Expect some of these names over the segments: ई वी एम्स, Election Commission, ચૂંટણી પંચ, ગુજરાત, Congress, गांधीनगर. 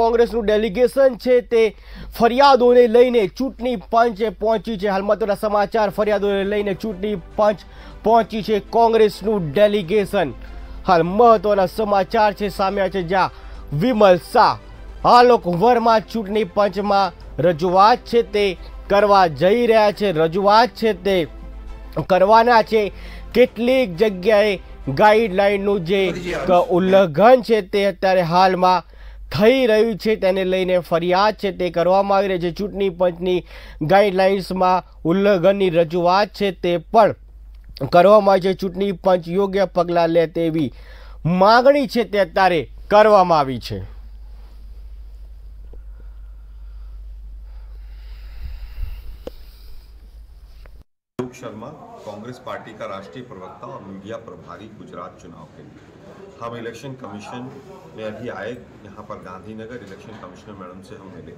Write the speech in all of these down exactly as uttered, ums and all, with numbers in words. કોંગ્રેસનું ડેલિગેશન છે તે ફરિયાદોને લઈને ચૂંટણી પંચે પહોંચી છે। હાલમાં તો સમાચાર ફરિયાદોને લઈને ચૂંટણી પંચ પહોંચી છે કોંગ્રેસનું ડેલિગેશન। હાલ મહત્વના સમાચાર છે સામે છે જ્યાં વિમલ શાહ આલોક વર્મા ચૂંટણી પંચમાં રજૂઆત છે તે કરવા જઈ રહ્યા છે। રજૂઆત છે તે करवाना छे। केटलीक जग्याए गाइडलाइननुं जे उल्लंघन छे ते अत्यारे हालमां थई रह्युं छे, तेने लईने फरियाद छे ते करवामां आवी रही छे। चूंटणी पंचनी गाइडलाइन्समां उल्लंघननी रजूआत छे ते पण करवामां आवी छे। चूंटणी पंच योग्य पगलां ले तेवी मांगणी छे ते अत्यारे करवामां आवी छे। शर्मा कांग्रेस पार्टी का राष्ट्रीय प्रवक्ता और मीडिया प्रभारी गुजरात चुनाव के लिए। हम इलेक्शन कमीशन में अभी आए, यहाँ पर गांधीनगर इलेक्शन कमिश्नर मैडम से हम मिले।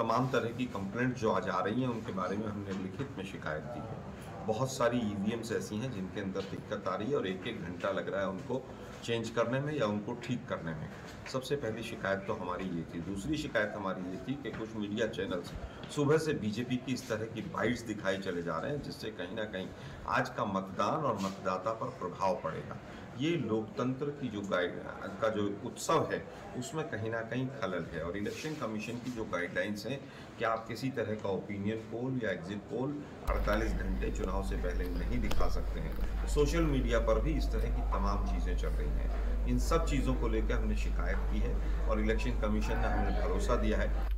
तमाम तरह की कंप्लेंट जो आज आ रही हैं उनके बारे में हमने लिखित में शिकायत दी है। बहुत सारी ई वी एम्स ऐसी हैं जिनके अंदर दिक्कत आ रही है और एक एक घंटा लग रहा है उनको चेंज करने में या उनको ठीक करने में। सबसे पहली शिकायत तो हमारी ये थी। दूसरी शिकायत हमारी ये थी कि कुछ मीडिया चैनल्स सुबह से बीजेपी की इस तरह की बाइट्स दिखाए चले जा रहे हैं जिससे कहीं ना कहीं आज का मतदान और मतदाता पर प्रभाव पड़ेगा। ये लोकतंत्र की जो गाइड का जो उत्सव है उसमें कहीं ना कहीं खलल है। और इलेक्शन कमीशन की जो गाइडलाइंस हैं कि आप किसी तरह का ओपिनियन पोल या एग्जिट पोल अड़तालीस घंटे चुनाव से पहले नहीं दिखा सकते हैं। सोशल मीडिया पर भी इस तरह की तमाम चीज़ें चल रही हैं। इन सब चीज़ों को लेकर हमने शिकायत की है और इलेक्शन कमीशन ने हमें भरोसा दिया है।